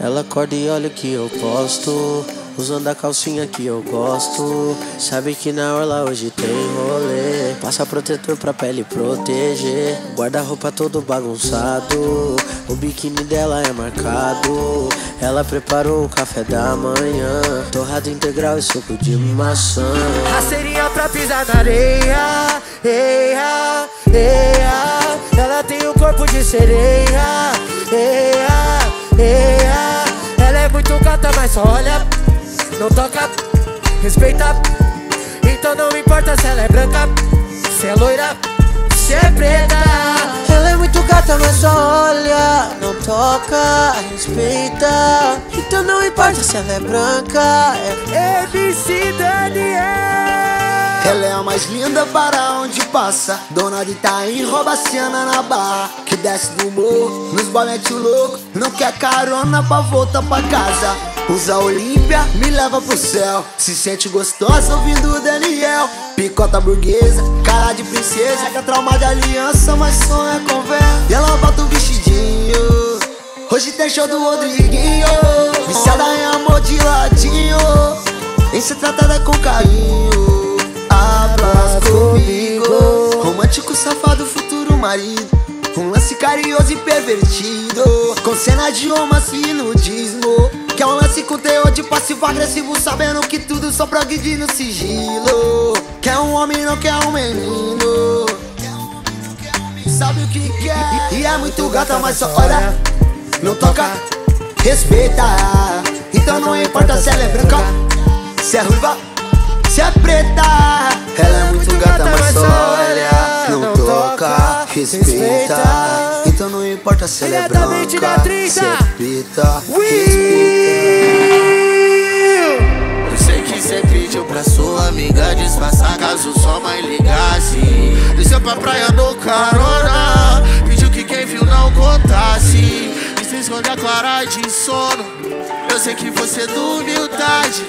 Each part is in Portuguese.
Ela acorda e olha o que eu posto, usando a calcinha que eu gosto. Sabe que na orla hoje tem rolê, passa protetor pra pele proteger. Guarda-roupa todo bagunçado, o biquíni dela é marcado. Ela preparou o café da manhã, torrada integral e suco de maçã. Rasteirinha pra pisar na areia, eia, eia. Ela tem o corpo de sereia, eia, eia. Ela é muito gata, mas só olha, não toca, respeita. Então não importa se ela é branca, se é loira, se é preta. Ela é muito gata, mas só olha, não toca, respeita. Então não importa se ela é branca, é MC Daniel. Ela é a mais linda para onde passa, dona de Itaim, rouba a cena na barra. Que desce do morro, nos bolete louco, não quer carona pra voltar pra casa. Usa Olímpia, me leva pro céu. Se sente gostosa ouvindo o Daniel. Picota burguesa, cara de princesa. Pega trauma de aliança, mas só é conversa. E ela bota um vestidinho, hoje tem show do Rodriguinho. Viciada em amor de ladinho, em ser tratada com carinho. Abraça comigo, romântico, safado, futuro marido. Um lance carinhoso e pervertido, com cena de romance e nudismo. Que é um lance com teor de passivo agressivo, sabendo que tudo só progride no sigilo. Quer um homem, não quer um menino, sabe o que quer. E é muito gata, mas só olha, não toca, respeita. Então não importa se ela é branca, se é ruiva, se é preta. Ela é muito gata, mas só olha, não toca, respeita. Então não importa se ela é branca, se é preta. Eu sei que cê pediu pra sua amiga disfarçar caso sua mãe ligasse. Desceu pra praia no carona, pediu que quem viu não contasse. E se escondeu a clara de sono. Eu sei que você dormiu tarde,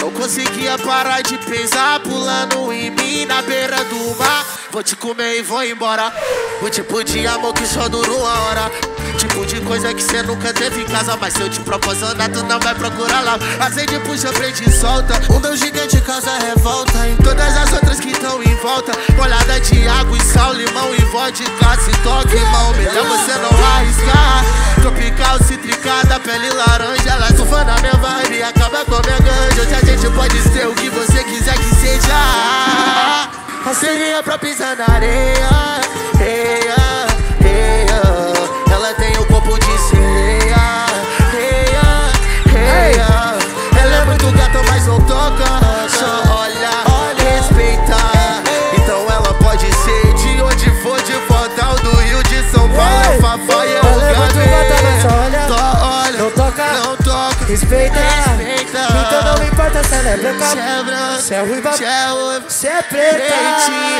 não conseguia parar de pensar. Pulando em mim na beira do mar, vou te comer e vou embora. O tipo de amor que só dura uma hora, tipo de coisa que cê nunca teve em casa. Mas se eu te propôs andar, tu não vai procurar lá. Acende, puxa, prende e solta, um Deus gigante causa revolta em todas as outras que estão em volta. Molhada de água e sal, limão e vodka. Se toca, irmão, melhor você não arriscar. Tropical, citricada, pele laranja, ela surfa na minha vibe e acaba com a minha ganja. Hoje a gente pode ser o que você quiser que seja. Rasteirinha pra pisar na areia, eia, eia. Ela tem o corpo de sereia, eia, eia. Ela é muito gata, mas não toca, só olha, respeita. Então ela pode ser de onde for, de Fortal, do Rio, de São Paulo, Fafá e Algarve. Não toca, não toca, respeita. Então não importa se ela é branca, se é ruiva, se é preta.